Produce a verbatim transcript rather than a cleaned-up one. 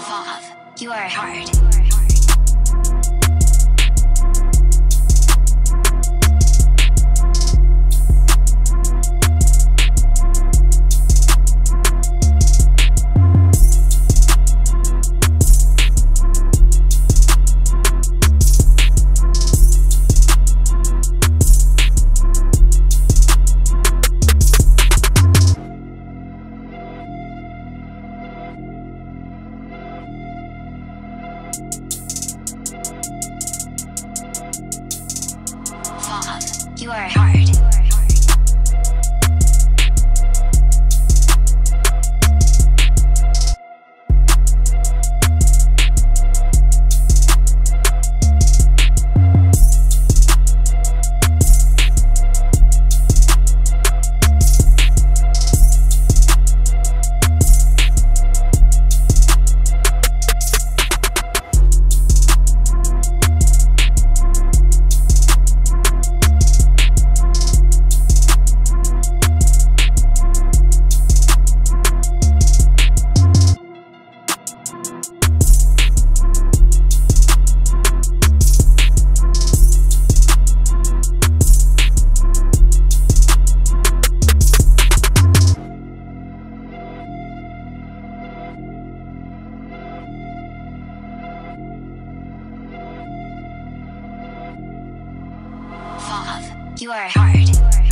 Vav, you are hard. You are hard. You are hard.